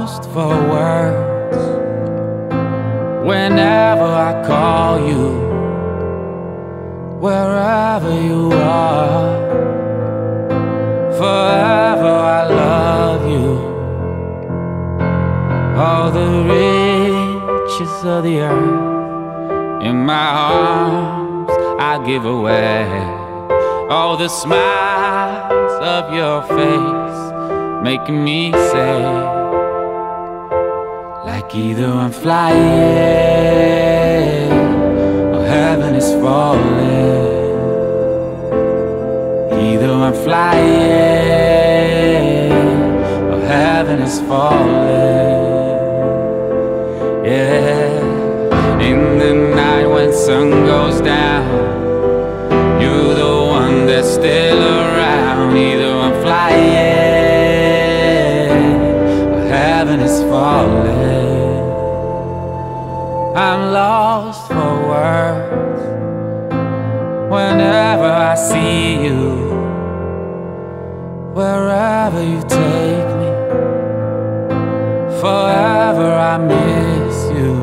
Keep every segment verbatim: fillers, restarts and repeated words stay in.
lost for words. Whenever I call you, wherever you are, forever I love you. All the riches of the earth in my arms I give away. All the smiles of your face make me say, like either I'm flying or heaven is falling. Either I'm flying or heaven is falling. Yeah, in the night when sun goes down, you're the one that's still around. Either I'm flying, heaven is falling. I'm lost for words. Whenever I see you, wherever you take me, forever I miss you.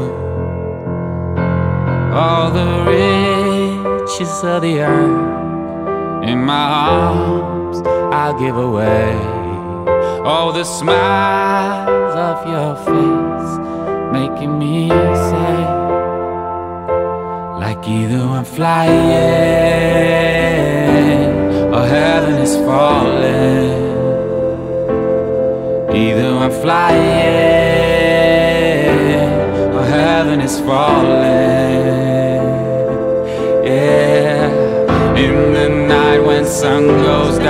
All the riches of the earth in my arms I'll give away. All the smiles of your face making me say, like either I'm flying or heaven is falling. Either I'm flying or heaven is falling. Yeah, in the night when sun goes down,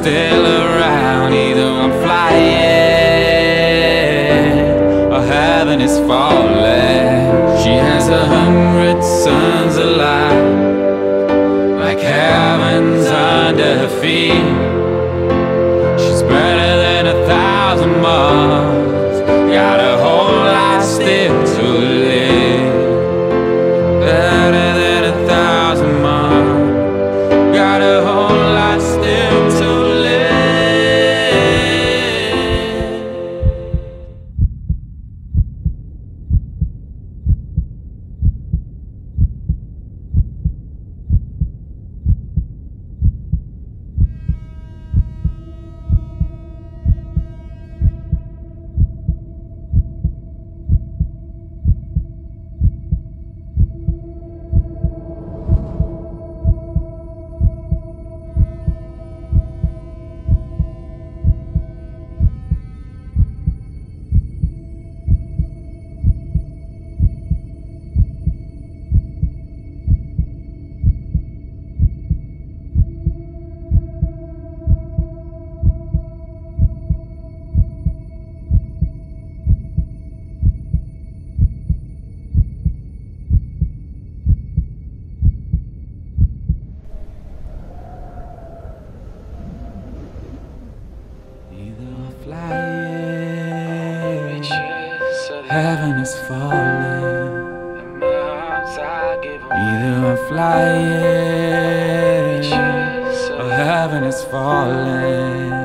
still around. Either I'm flying or heaven is falling. She has a hundred suns alive, like heaven's under her feet. She's better than a thousand miles, got a whole life still to live. Better than a thousand miles, got a whole life still to live. Heaven is falling. Either I'm flying or heaven is falling.